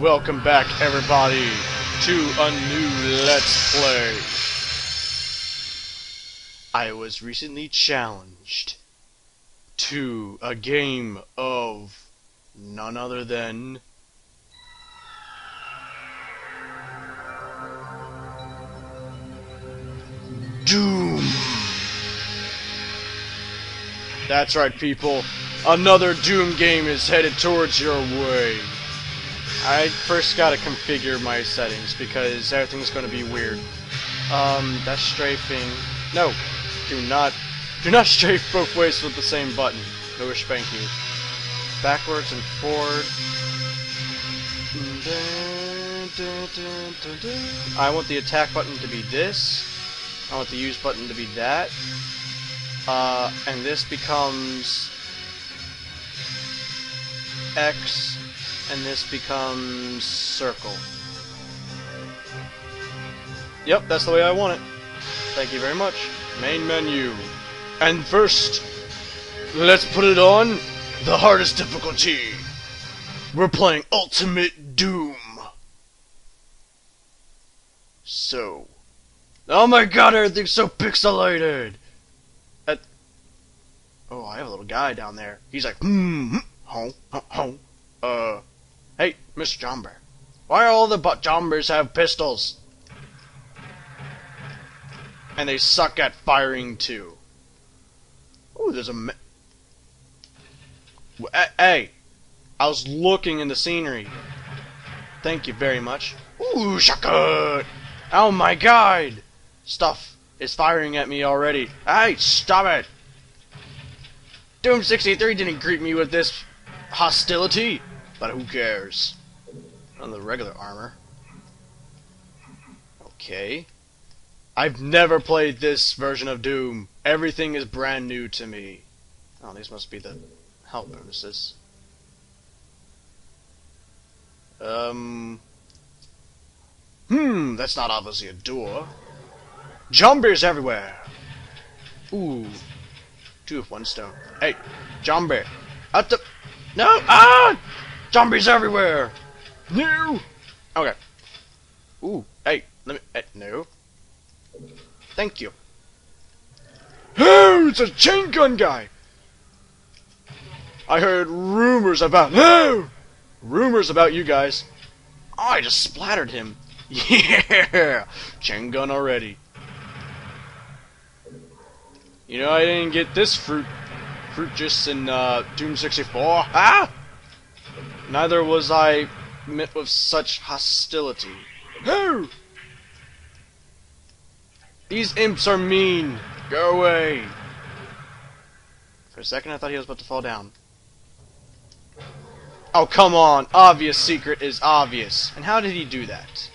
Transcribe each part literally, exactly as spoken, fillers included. Welcome back, everybody, to a new Let's Play. I was recently challenged to a game of none other than Doom. That's right, people. Another Doom game is headed towards your way. I first gotta configure my settings because everything's gonna be weird. Um, that's strafing. No, do not, do not strafe both ways with the same button. No wish, thank you. Backwards and forward. I want the attack button to be this. I want the use button to be that. Uh, and this becomes X. And this becomes circle. Yep, that's the way I want it. Thank you very much. Main menu. And first, let's put it on the hardest difficulty. We're playing Ultimate Doom. So. Oh my god, everything's so pixelated! That... Oh, I have a little guy down there. He's like, hmm, home, home, uh... Hey, Miss Jomber. Why all the but Jombers have pistols? And they suck at firing too. Ooh, there's a. Me hey, I was looking in the scenery. Thank you very much. Ooh, shaka! Oh my god! Stuff is firing at me already. Hey, stop it! Doom sixty-three didn't greet me with this hostility. But who cares? On the regular armor. Okay. I've never played this version of Doom. Everything is brand new to me. Oh, these must be the health bonuses. Um. Hmm, that's not obviously a door. Zombies everywhere! Ooh. Two of one stone. Hey, zombie! Up the. No! Ah! Zombies everywhere! No! Okay. Ooh, hey, let me... Uh, no. Thank you. Oh, it's a chain gun guy! I heard rumors about... No! Rumors about you guys. Oh, I just splattered him. Yeah! Chain gun already. You know, I didn't get this fruit... Fruit juice in, uh, Doom sixty-four. Ah! Neither was I met with such hostility. Who? These imps are mean. Go away. For a second, I thought he was about to fall down. Oh, come on. Obvious secret is obvious. And how did he do that?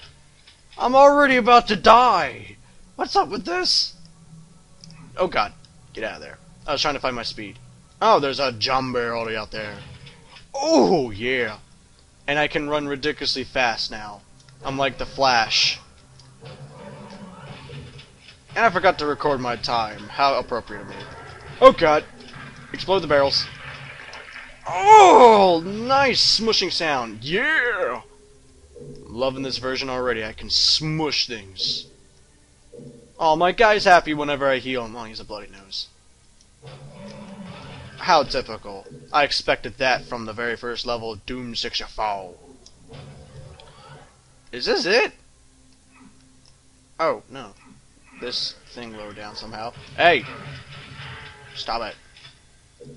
I'm already about to die. What's up with this? Oh, God. Get out of there. I was trying to find my speed. Oh, there's a jumper already out there. Oh, yeah. And I can run ridiculously fast now. I'm like the Flash. And I forgot to record my time. How appropriate of me. Oh, God. Explode the barrels. Oh, nice smushing sound. Yeah. I'm loving this version already. I can smush things. Oh, my guy's happy whenever I heal him. Oh, he's a bloody nose. How typical. I expected that from the very first level of Doom sixty-four. Is this it? Oh, no. This thing lowered down somehow. Hey! Stop it.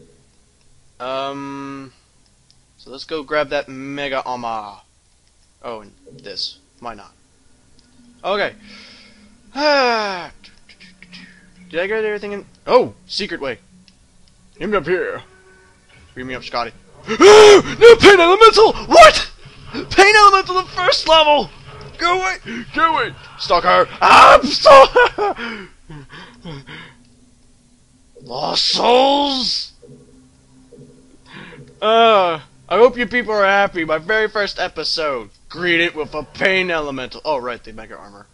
Um... So let's go grab that Mega Armor. Oh, and this. Why not? Okay. Did I get everything in... Oh! Secret way. Give me up here. Bring me up, Scotty. No, Pain Elemental! What? Pain Elemental, the first level! Go away! Go away! Stalker! I'm sorry! Lost Souls! Uh, I hope you people are happy. My very first episode. Greet it with a Pain Elemental. Oh, right, the Mega Armor.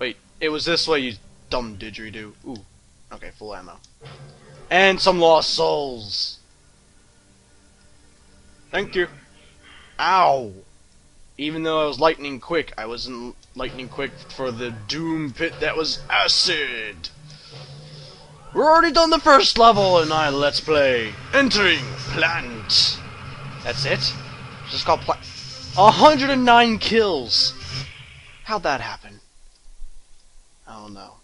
Wait, it was this way, you dumb didgeridoo. Ooh. Okay, full ammo. And some Lost Souls. Thank you. Ow. Even though I was lightning quick, I wasn't lightning quick for the Doom pit that was acid. We're already done the first level in our Let's Play. Entering plant. That's it? It's just called plant. one hundred nine kills. How'd that happen? I don't know.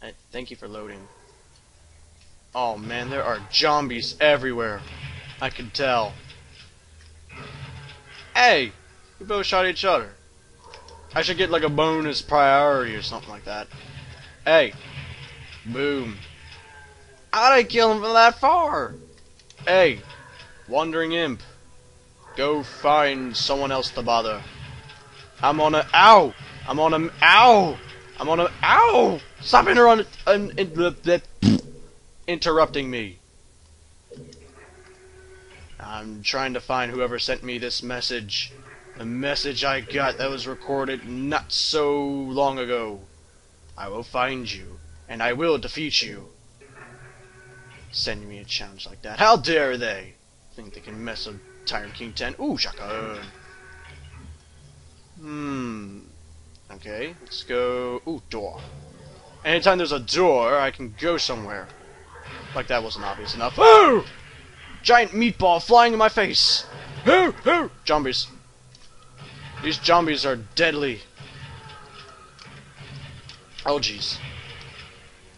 I, thank you for loading. Oh man, there are zombies everywhere. I can tell. Hey! We both shot each other. I should get like a bonus priority or something like that. Hey! Boom. How'd I kill him from that far? Hey! Wandering imp. Go find someone else to bother. I'm on a- Ow! I'm on a- Ow! I'm on a- Ow! Stop inter un in bleh bleh interrupting me. I'm trying to find whoever sent me this message. The message I got that was recorded not so long ago. I will find you, and I will defeat you. Send me a challenge like that. How dare they? Think they can mess with Tyrantking ten? Ooh, shotgun. Hmm. Okay, let's go. Ooh, door. Anytime there's a door, I can go somewhere. Like that wasn't obvious enough. Ooh! Giant meatball flying in my face! Hoo! Hoo! Zombies. These zombies are deadly. Oh jeez.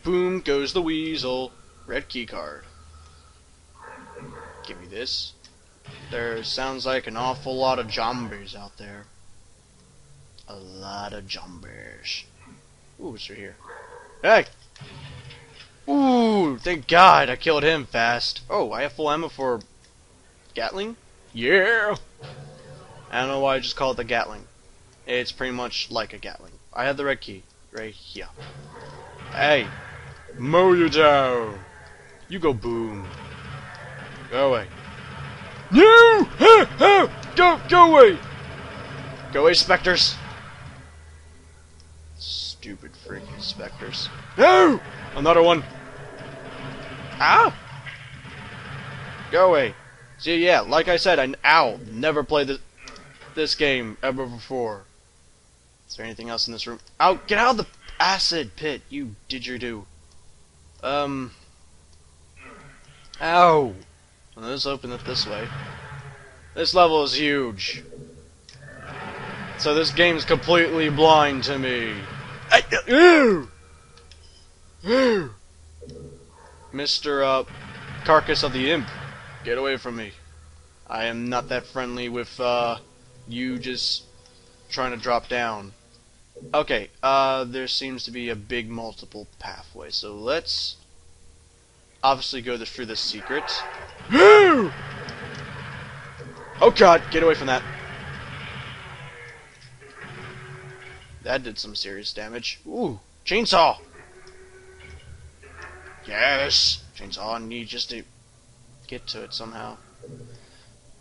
Boom goes the weasel. Red keycard. Give me this. There sounds like an awful lot of zombies out there. A lot of zombies. Ooh, what's right here? Hey! Ooh, thank God I killed him fast. Oh, I have full ammo for Gatling? Yeah! I don't know why I just call it the Gatling. It's pretty much like a Gatling. I have the red key right here. Hey! Mow you down! You go boom. Go away. No! Go, go away! Go away, specters! Stupid freaking specters. No! Another one! Ow! Go away. See, yeah, like I said, I ow, never played this this game ever before. Is there anything else in this room? Ow, get out of the acid pit, you didgeridoo. Um. Ow! Well, let's open it this way. This level is huge. So this game's completely blind to me. I, uh, ew! Mister Uh, Carcass of the Imp, get away from me. I am not that friendly with uh, you just trying to drop down. Okay, uh, there seems to be a big multiple pathway, so let's obviously go through the secret. Oh God, get away from that. That did some serious damage. Ooh, chainsaw! Yes! Chainsaw, I need just to get to it somehow.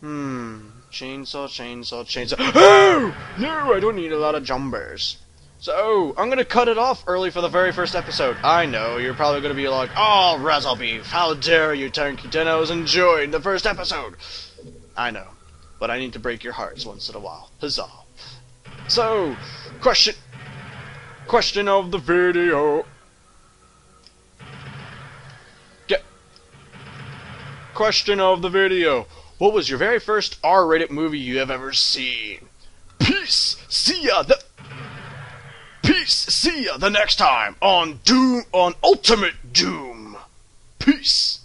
Hmm. Chainsaw, chainsaw, chainsaw. Oh! No, I don't need a lot of jumpers. So, I'm gonna cut it off early for the very first episode. I know, you're probably gonna be like, oh, Razzlebeef, how dare you, Tankidenos, enjoying the first episode! I know. But I need to break your hearts once in a while. Huzzah. So, question. Question of the video. Question of the video. What was your very first R rated movie you have ever seen? Peace! See ya the Peace! See ya the next time on Doom on Ultimate Doom. Peace!